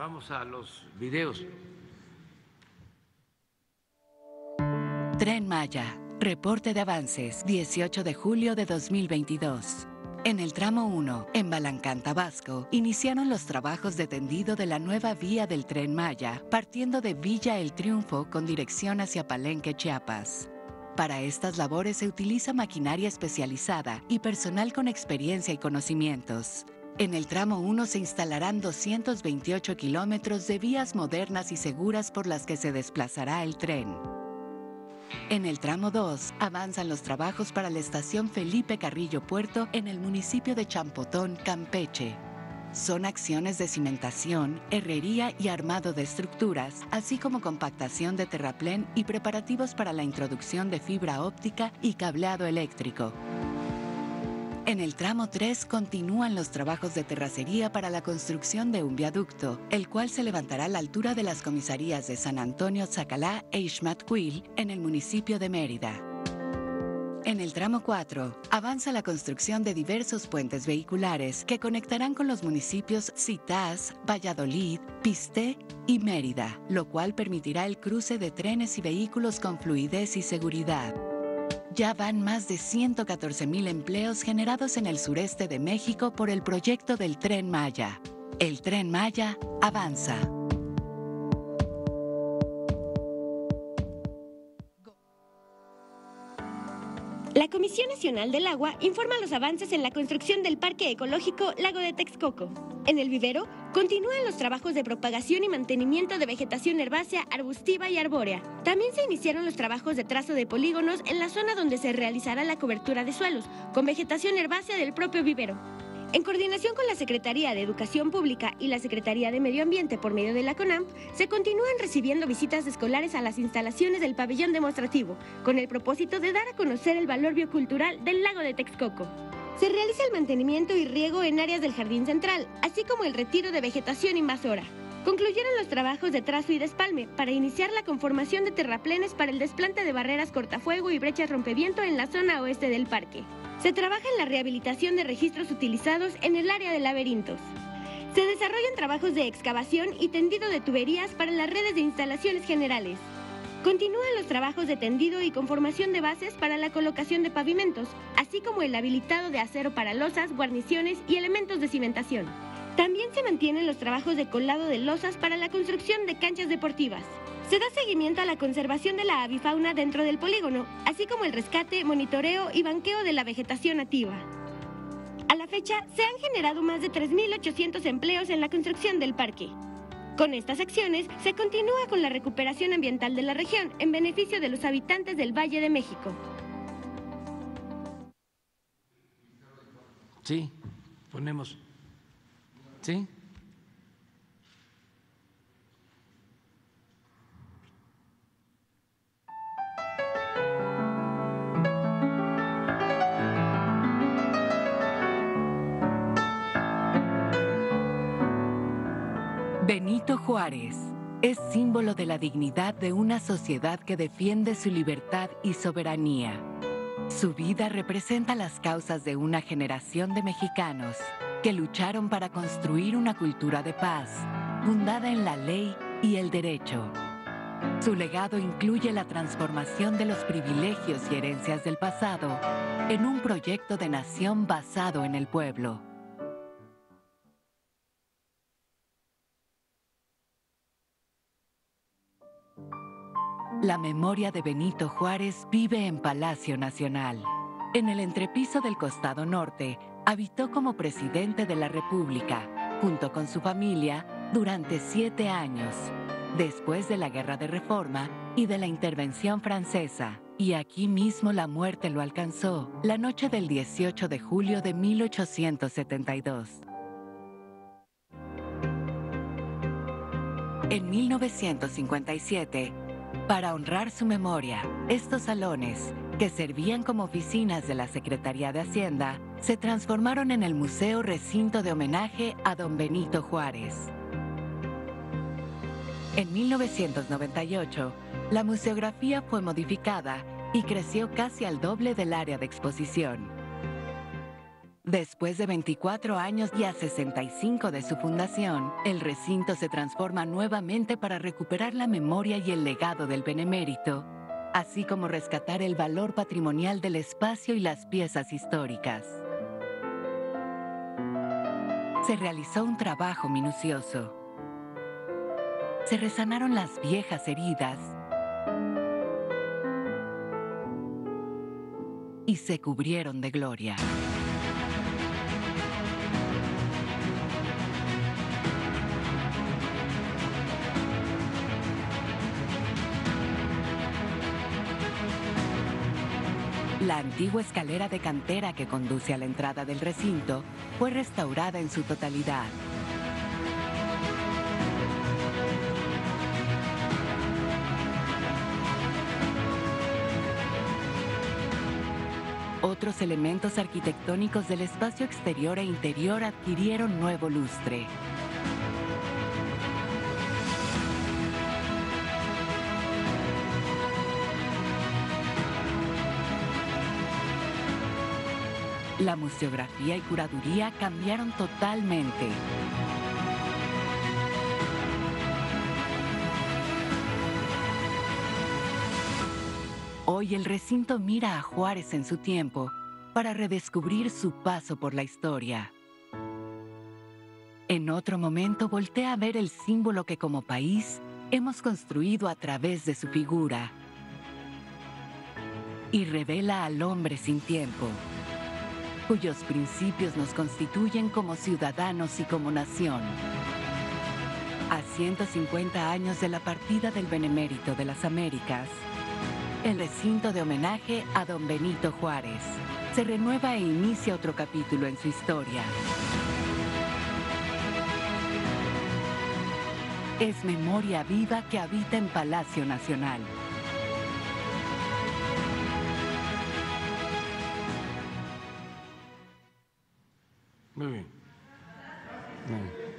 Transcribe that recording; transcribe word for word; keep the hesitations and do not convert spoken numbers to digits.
Vamos a los videos. Tren Maya, reporte de avances, dieciocho de julio de dos mil veintidós. En el tramo uno, en Balancán, Tabasco, iniciaron los trabajos de tendido de la nueva vía del Tren Maya, partiendo de Villa El Triunfo con dirección hacia Palenque, Chiapas. Para estas labores se utiliza maquinaria especializada y personal con experiencia y conocimientos. En el tramo uno se instalarán doscientos veintiocho kilómetros de vías modernas y seguras por las que se desplazará el tren. En el tramo dos avanzan los trabajos para la estación Felipe Carrillo Puerto en el municipio de Champotón, Campeche. Son acciones de cimentación, herrería y armado de estructuras, así como compactación de terraplén y preparativos para la introducción de fibra óptica y cableado eléctrico. En el tramo tres continúan los trabajos de terracería para la construcción de un viaducto, el cual se levantará a la altura de las comisarías de San Antonio, Zacalá e Ixmatcuil, en el municipio de Mérida. En el tramo cuatro avanza la construcción de diversos puentes vehiculares que conectarán con los municipios Citas, Valladolid, Pisté y Mérida, lo cual permitirá el cruce de trenes y vehículos con fluidez y seguridad. Ya van más de ciento catorce mil empleos generados en el sureste de México por el proyecto del Tren Maya. El Tren Maya avanza. La Comisión Nacional del Agua informa los avances en la construcción del Parque Ecológico Lago de Texcoco. En el vivero continúan los trabajos de propagación y mantenimiento de vegetación herbácea, arbustiva y arbórea. También se iniciaron los trabajos de trazo de polígonos en la zona donde se realizará la cobertura de suelos, con vegetación herbácea del propio vivero. En coordinación con la Secretaría de Educación Pública y la Secretaría de Medio Ambiente por medio de la CONAMP, se continúan recibiendo visitas de escolares a las instalaciones del pabellón demostrativo, con el propósito de dar a conocer el valor biocultural del lago de Texcoco. Se realiza el mantenimiento y riego en áreas del jardín central, así como el retiro de vegetación invasora. Concluyeron los trabajos de trazo y despalme para iniciar la conformación de terraplenes para el desplante de barreras cortafuego y brechas rompeviento en la zona oeste del parque. Se trabaja en la rehabilitación de registros utilizados en el área de laberintos. Se desarrollan trabajos de excavación y tendido de tuberías para las redes de instalaciones generales. Continúan los trabajos de tendido y conformación de bases para la colocación de pavimentos, así como el habilitado de acero para losas, guarniciones y elementos de cimentación. También se mantienen los trabajos de colado de losas para la construcción de canchas deportivas. Se da seguimiento a la conservación de la avifauna dentro del polígono, así como el rescate, monitoreo y banqueo de la vegetación nativa. A la fecha, se han generado más de tres mil ochocientos empleos en la construcción del parque. Con estas acciones, se continúa con la recuperación ambiental de la región en beneficio de los habitantes del Valle de México. Sí, ponemos... ¿Sí? Benito Juárez es símbolo de la dignidad de una sociedad que defiende su libertad y soberanía. Su vida representa las causas de una generación de mexicanos que lucharon para construir una cultura de paz, fundada en la ley y el derecho. Su legado incluye la transformación de los privilegios y herencias del pasado en un proyecto de nación basado en el pueblo. La memoria de Benito Juárez vive en Palacio Nacional. En el entrepiso del costado norte, habitó como presidente de la República, junto con su familia, durante siete años, después de la Guerra de Reforma y de la intervención francesa. Y aquí mismo la muerte lo alcanzó, la noche del dieciocho de julio de mil ochocientos setenta y dos. En mil novecientos cincuenta y siete, para honrar su memoria, estos salones, que servían como oficinas de la Secretaría de Hacienda, se transformaron en el Museo Recinto de Homenaje a Don Benito Juárez. En mil novecientos noventa y ocho, la museografía fue modificada y creció casi al doble del área de exposición. Después de veinticuatro años y a sesenta y cinco de su fundación, el recinto se transforma nuevamente para recuperar la memoria y el legado del Benemérito, así como rescatar el valor patrimonial del espacio y las piezas históricas. Se realizó un trabajo minucioso. Se resanaron las viejas heridas y se cubrieron de gloria. La antigua escalera de cantera que conduce a la entrada del recinto fue restaurada en su totalidad. Otros elementos arquitectónicos del espacio exterior e interior adquirieron nuevo lustre. La museografía y curaduría cambiaron totalmente. Hoy el recinto mira a Juárez en su tiempo para redescubrir su paso por la historia. En otro momento voltea a ver el símbolo que como país hemos construido a través de su figura y revela al hombre sin tiempo, cuyos principios nos constituyen como ciudadanos y como nación. A ciento cincuenta años de la partida del Benemérito de las Américas, el recinto de homenaje a Don Benito Juárez se renueva e inicia otro capítulo en su historia. Es memoria viva que habita en Palacio Nacional. Muy bien. Muy bien.